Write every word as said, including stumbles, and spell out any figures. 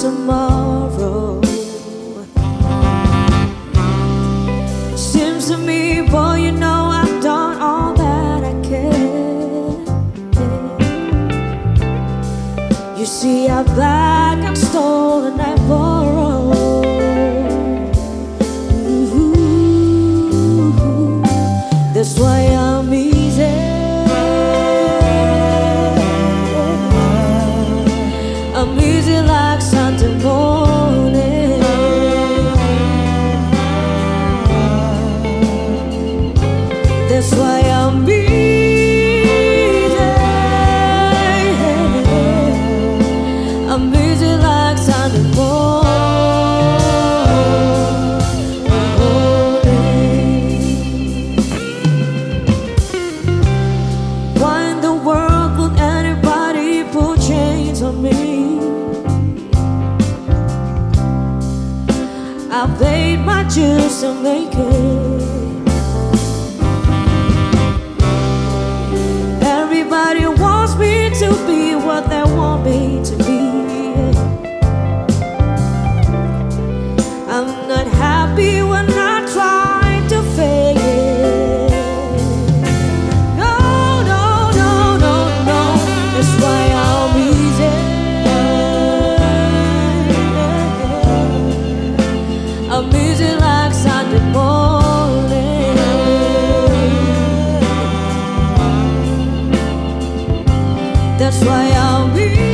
Tomorrow, seems to me, boy, you know I've done all that I can. You see, I black, I stole, and I borrowed. Ooh, that's why I'm easy. I'm easy like Sunday morning. That's why I'm busy. I'm busy like Sunday morning. Why in the world would anybody put chains on me? I paid my dues to make it. Everybody wants me to be what they want me to be. I'm not happy when I try to fake it. No, no, no, no, no. That's why I'm easy. I'm easy like Sunday morning. That's why I'm easy.